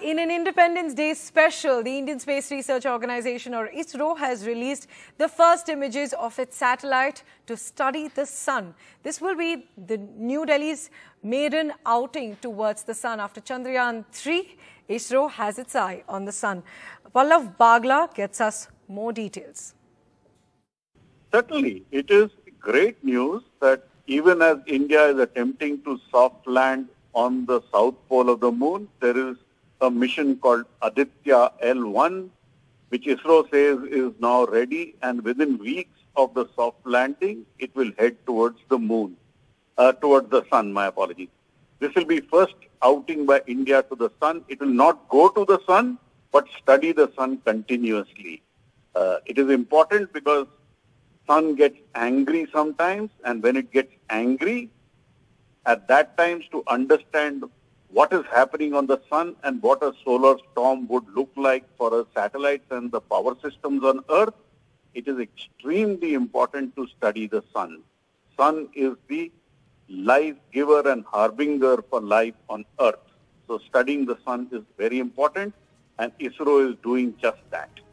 In an Independence Day special, the Indian Space Research Organisation or ISRO has released the first images of its satellite to study the sun. This will be the New Delhi's maiden outing towards the sun. After Chandrayaan 3, ISRO has its eye on the sun. Pallav Bagla gets us more details. Certainly, it is great news that even as India is attempting to soft land on the south pole of the moon, there is a mission called Aditya-L1, which ISRO says is now ready, and within weeks of the soft landing, it will head towards the moon, towards the sun, my apologies. This will be first outing by India to the sun. It will not go to the sun, but study the sun continuously. It is important because sun gets angry sometimes, and when it gets angry, at that times to understand what is happening on the sun and what a solar storm would look like for our satellites and the power systems on Earth, it is extremely important to study the sun. Sun is the life giver and harbinger for life on Earth. So studying the sun is very important, and ISRO is doing just that.